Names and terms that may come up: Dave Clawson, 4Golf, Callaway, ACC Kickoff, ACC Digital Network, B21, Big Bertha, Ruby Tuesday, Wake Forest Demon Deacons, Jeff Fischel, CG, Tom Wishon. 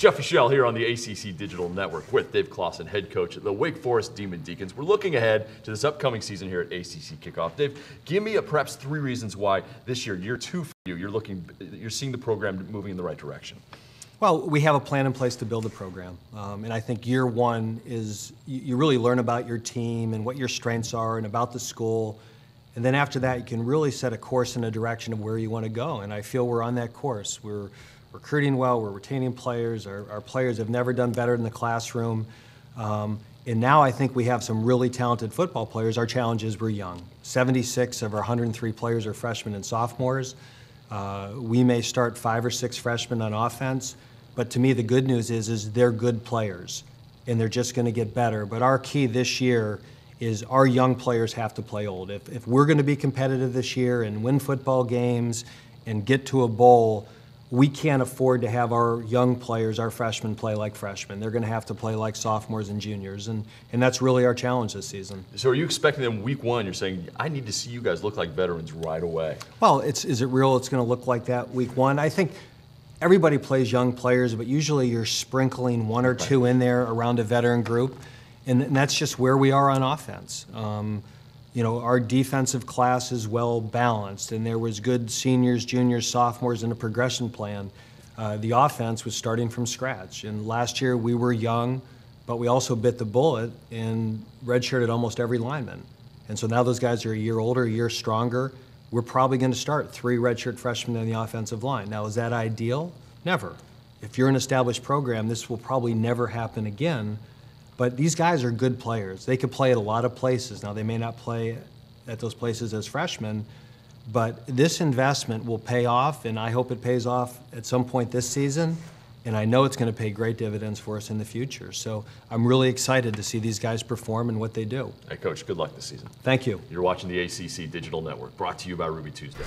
Jeff Fischel here on the ACC Digital Network with Dave Clawson, head coach at the Wake Forest Demon Deacons. We're looking ahead to this upcoming season here at ACC Kickoff. Dave, give me perhaps three reasons why this year, year two for you, you're seeing the program moving in the right direction. Well, we have a plan in place to build the program, and I think year one is you really learn about your team and what your strengths are and about the school, and then after that you can really set a course in a direction of where you want to go, and I feel we're on that course. We're recruiting well, we're retaining players, our players have never done better in the classroom, and now I think we have some really talented football players. Our challenge is we're young. 76 of our 103 players are freshmen and sophomores. We may start 5 or 6 freshmen on offense, but to me the good news is they're good players and they're just going to get better. But our key this year is our young players have to play old. If we're going to be competitive this year and win football games and get to a bowl, we can't afford to have our young players, our freshmen, play like freshmen. They're going to have to play like sophomores and juniors, and that's really our challenge this season. So are you expecting them week one? You're saying, I need to see you guys look like veterans right away. Well, is it real it's going to look like that week one? I think everybody plays young players, but usually you're sprinkling one or two in there around a veteran group, and that's just where we are on offense. You know, our defensive class is well balanced, and there was good seniors, juniors, sophomores in a progression plan. The offense was starting from scratch, and last year we were young, but we also bit the bullet and redshirted almost every lineman. And so now those guys are a year older, a year stronger. We're probably going to start 3 redshirt freshmen on the offensive line. Now, is that ideal? Never. If you're an established program, this will probably never happen again. But these guys are good players. They could play at a lot of places. Now, they may not play at those places as freshmen, but this investment will pay off, and I hope it pays off at some point this season, and I know it's going to pay great dividends for us in the future. So I'm really excited to see these guys perform and what they do. Hey, Coach, good luck this season. Thank you. You're watching the ACC Digital Network, brought to you by Ruby Tuesday.